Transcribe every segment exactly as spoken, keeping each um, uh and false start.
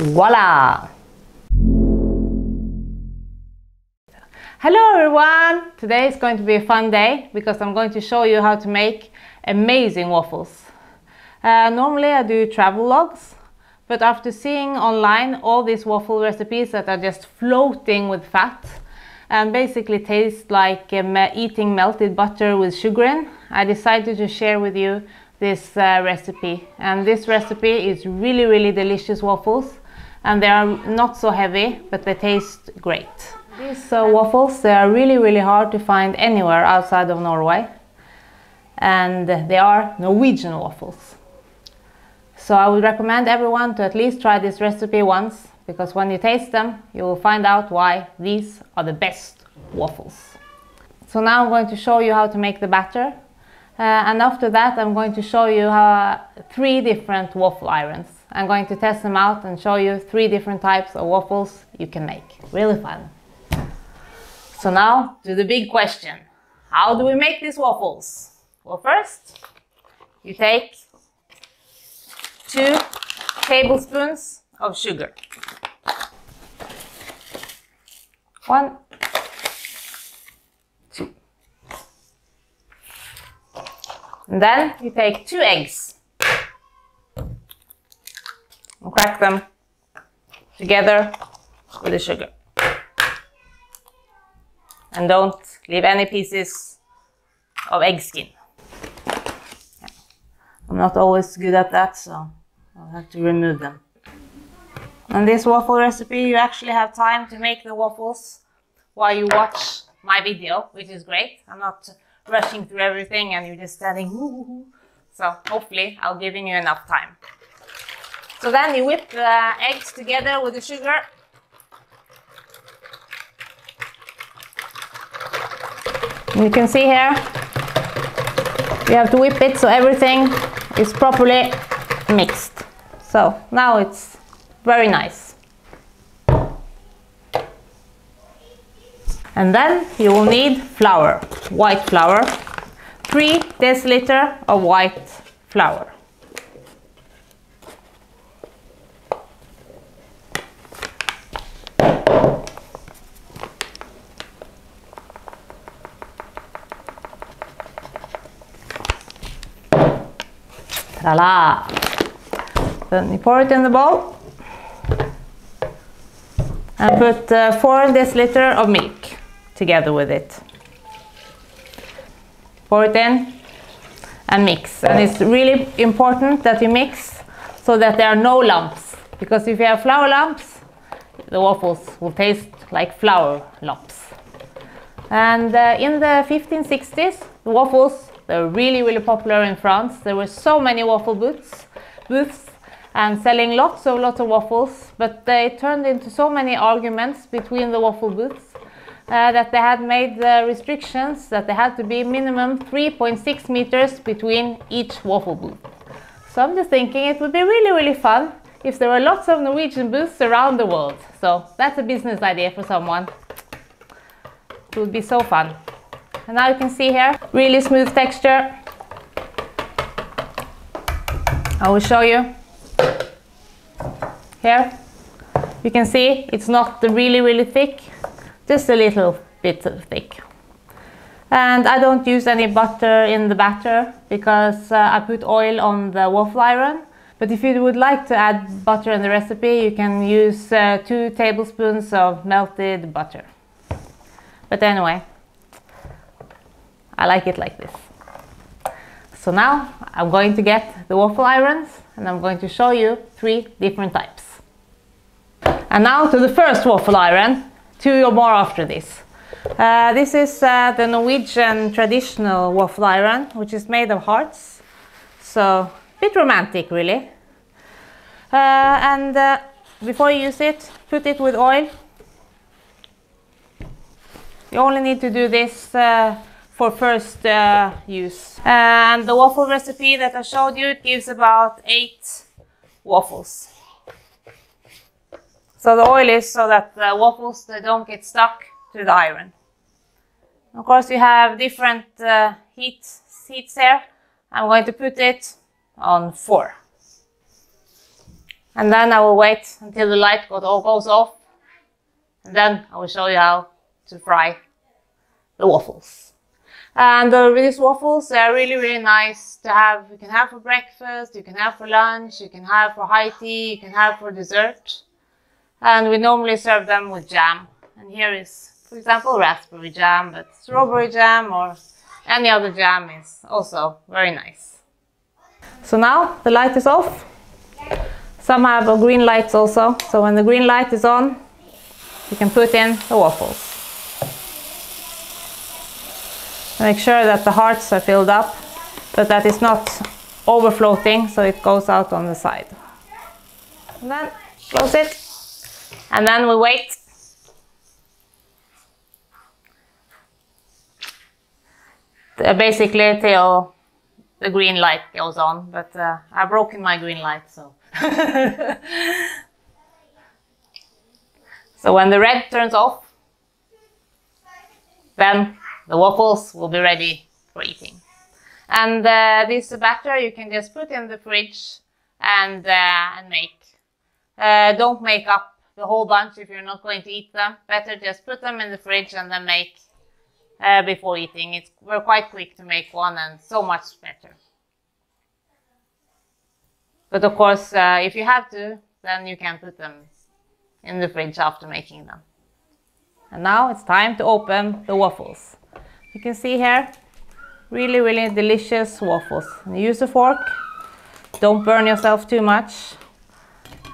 Voila! Hello everyone! Today is going to be a fun day because I'm going to show you how to make amazing waffles. Uh, normally I do travel logs, but after seeing online all these waffle recipes that are just floating with fat and basically taste like um, eating melted butter with sugar in, I decided to share with you this uh, recipe. And this recipe is really really delicious waffles, and they are not so heavy, but they taste great. These uh, waffles, they are really really hard to find anywhere outside of Norway, and they are Norwegian waffles. So I would recommend everyone to at least try this recipe once, because when you taste them you will find out why these are the best waffles. So now I'm going to show you how to make the batter, uh, and after that I'm going to show you how, three different waffle irons. I'm going to test them out and show you three different types of waffles you can make. Really fun. So now to the big question. How do we make these waffles? Well, first you take two tablespoons of sugar. One, two. And then you take two eggs and crack them together with the sugar. And don't leave any pieces of egg skin. I'm not always good at that, so I'll have to remove them. And this waffle recipe, you actually have time to make the waffles while you watch my video, which is great. I'm not rushing through everything and you're just standing woo woo woo. So hopefully I'll give you enough time. So then you whip the eggs together with the sugar. And you can see here, you have to whip it so everything is properly mixed. So now it's very nice. And then you will need flour, white flour, three deciliter of white flour. Ta-da! Then you pour it in the bowl and put uh, four deciliter of milk together with it. Pour it in and mix. And it's really important that you mix so that there are no lumps, because if you have flour lumps, the waffles will taste like flour lumps. And uh, in the fifteen sixties, the waffles, they're really, really popular in France. There were so many waffle booths, booths and selling lots of lots of waffles, but they turned into so many arguments between the waffle booths uh, that they had made the restrictions that they had to be minimum three point six meters between each waffle booth. So I'm just thinking it would be really, really fun if there were lots of Norwegian booths around the world. So that's a business idea for someone. It would be so fun. And now you can see here, really smooth texture. I will show you. Here, you can see it's not really, really thick, just a little bit thick. And I don't use any butter in the batter because uh, I put oil on the waffle iron. But if you would like to add butter in the recipe, you can use uh, two tablespoons of melted butter. But anyway, I like it like this. So now I'm going to get the waffle irons and I'm going to show you three different types. And now to the first waffle iron, two or more after this. Uh, this is uh, the Norwegian traditional waffle iron, which is made of hearts. So a bit romantic really. Uh, and uh, before you use it, put it with oil. You only need to do this uh, for first uh, use. And the waffle recipe that I showed you, it gives about eight waffles. So the oil is so that the waffles, they don't get stuck to the iron. Of course you have different uh, heat heats here. I'm going to put it on four. And then I will wait until the light goes off, and then I will show you how to fry the waffles. And uh, these waffles, they are really really nice to have. You can have for breakfast, you can have for lunch, you can have for high tea, you can have for dessert. And we normally serve them with jam. And here is, for example, raspberry jam, but strawberry jam or any other jam is also very nice. So now the light is off. Some have green lights also, so when the green light is on, you can put in the waffles. Make sure that the hearts are filled up, but that it's not overfloating, so it goes out on the side. And then close it, and then we wait. Basically till the green light goes on, but uh, I've broken my green light, so. So when the red turns off, then the waffles will be ready for eating. And uh, this batter you can just put in the fridge and, uh, and make. Uh, don't make up the whole bunch if you're not going to eat them. Better just put them in the fridge and then make uh, before eating. It's, we're quite quick to make one and so much better. But of course, uh, if you have to, then you can put them in the fridge after making them. And now it's time to open the waffles. You can see here, really, really delicious waffles. And use a fork, don't burn yourself too much.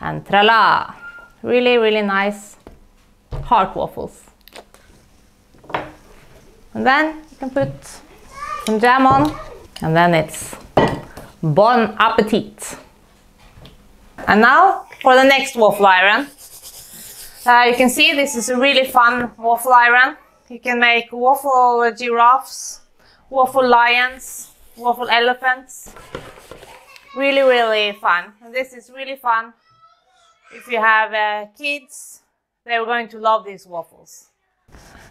And tra-la! Really, really nice heart waffles. And then you can put some jam on, and then it's bon appetit! And now for the next waffle iron. Uh, you can see this is a really fun waffle iron. You can make waffle giraffes, waffle lions, waffle elephants. Really, really fun. And this is really fun. If you have uh, kids, they're going to love these waffles.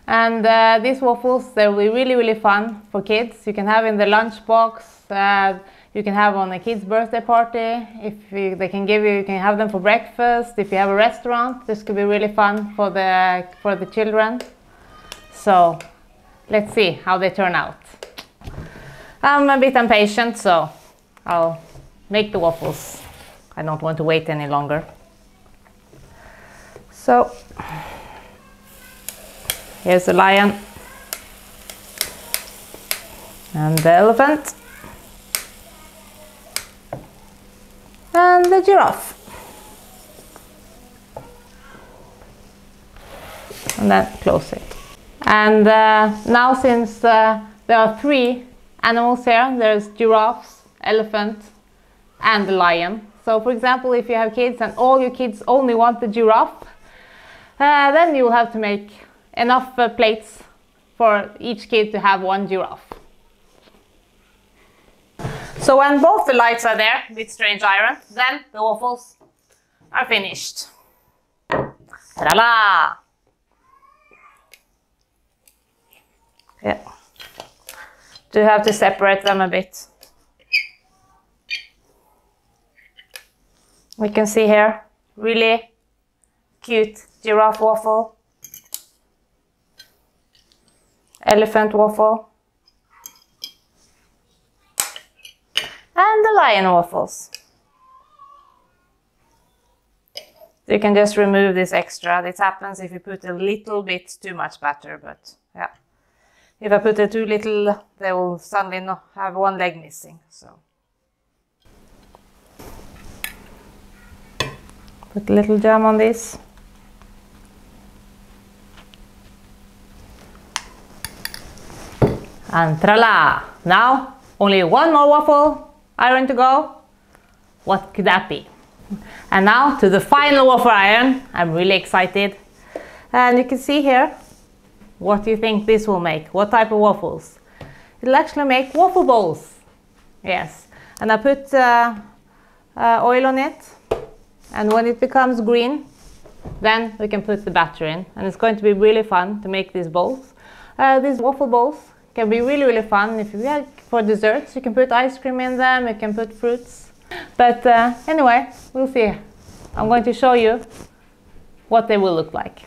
And uh, these waffles, they'll be really, really fun for kids. You can have in the lunchbox, uh, you can have on a kid's birthday party. If you, they can give you, you can have them for breakfast. If you have a restaurant, this could be really fun for the, for the children. So let's see how they turn out. I'm a bit impatient, so I'll make the waffles. I don't want to wait any longer. So here's the lion and the elephant and the giraffe. And then close it. And uh, now, since uh, there are three animals here, there's giraffes, elephant and the lion. So for example, if you have kids and all your kids only want the giraffe, uh, then you will have to make enough uh, plates for each kid to have one giraffe. So when both the lights are there with strange iron, then the waffles are finished. Ta-da! Yeah, do have to separate them a bit. We can see here, really cute giraffe waffle, elephant waffle, and the lion waffles. You can just remove this extra. This happens if you put a little bit too much batter, but yeah. If I put it too little, they will suddenly not have one leg missing, so. Put a little jam on this. And tra-la! Now, only one more waffle iron to go. What could that be? And now to the final waffle iron. I'm really excited. And you can see here, what do you think this will make? What type of waffles? It'll actually make waffle bowls. Yes. And I put uh, uh, oil on it. And when it becomes green, then we can put the batter in. And it's going to be really fun to make these bowls. Uh, these waffle bowls can be really, really fun. If you like for desserts, you can put ice cream in them, you can put fruits. But uh, anyway, we'll see I'm going to show you what they will look like.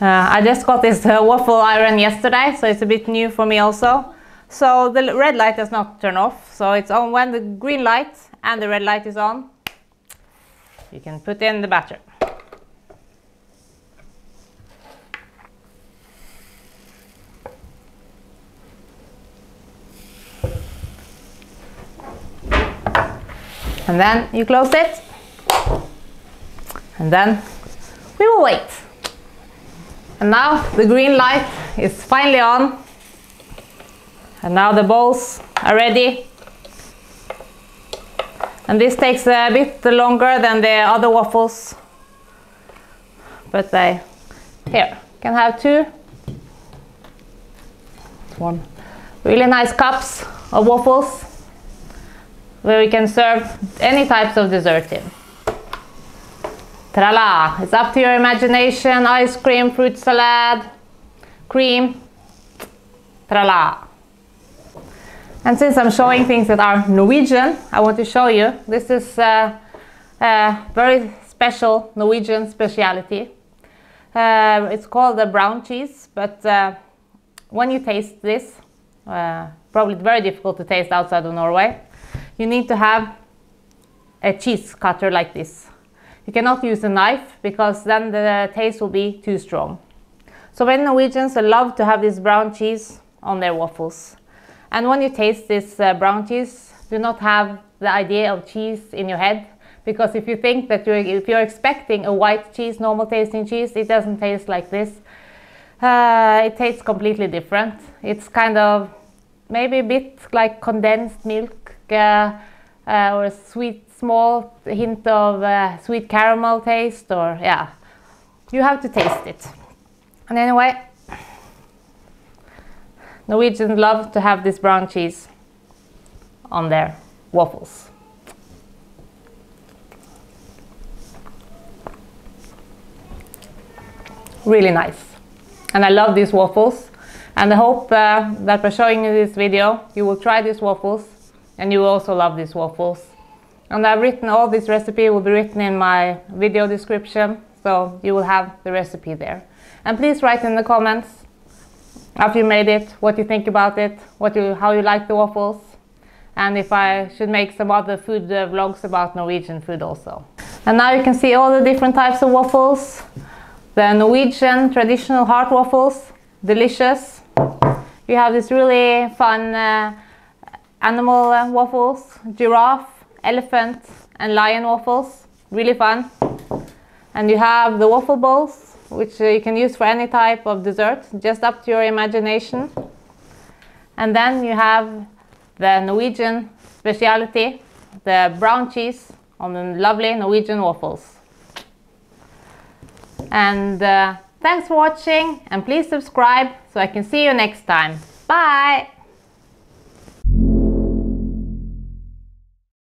Uh, I just got this uh, waffle iron yesterday, so it's a bit new for me also. So the red light does not turn off, so it's on when the green light and the red light is on. You can put in the batter. And then you close it, and then we will wait. And now the green light is finally on, and now the bowls are ready. And this takes a bit longer than the other waffles, but they here can have two one really nice cups of waffles, where we can serve any types of dessert in. Tra-la! It's up to your imagination. Ice cream, fruit salad, cream. Tra-la! And since I'm showing things that are Norwegian, I want to show you. This is uh, a very special Norwegian speciality. Uh, it's called the brown cheese, but uh, when you taste this, uh, probably very difficult to taste outside of Norway. You need to have a cheese cutter like this. You cannot use a knife because then the taste will be too strong. So many Norwegians love to have this brown cheese on their waffles. And when you taste this uh, brown cheese, do not have the idea of cheese in your head, because if you think that you're, if you're expecting a white cheese, normal tasting cheese, it doesn't taste like this. Uh, it tastes completely different. It's kind of maybe a bit like condensed milk, Uh, uh, or a sweet, small hint of uh, sweet caramel taste, or yeah, you have to taste it. And anyway, Norwegians love to have this brown cheese on their waffles. Really nice, and I love these waffles, and I hope uh, that by showing you this video you will try these waffles. And you also love these waffles. And I've written all this recipe will be written in my video description, so you will have the recipe there. And please write in the comments after you made it, what you think about it, what you, how you like the waffles, and if I should make some other food uh, vlogs about Norwegian food also. And now you can see all the different types of waffles. The Norwegian traditional heart waffles, delicious. You have this really fun uh, animal uh, waffles, giraffe, elephant and lion waffles, really fun. And you have the waffle bowls, which uh, you can use for any type of dessert, just up to your imagination. And then you have the Norwegian speciality, the brown cheese on the lovely Norwegian waffles. And uh, thanks for watching, and please subscribe so I can see you next time. Bye!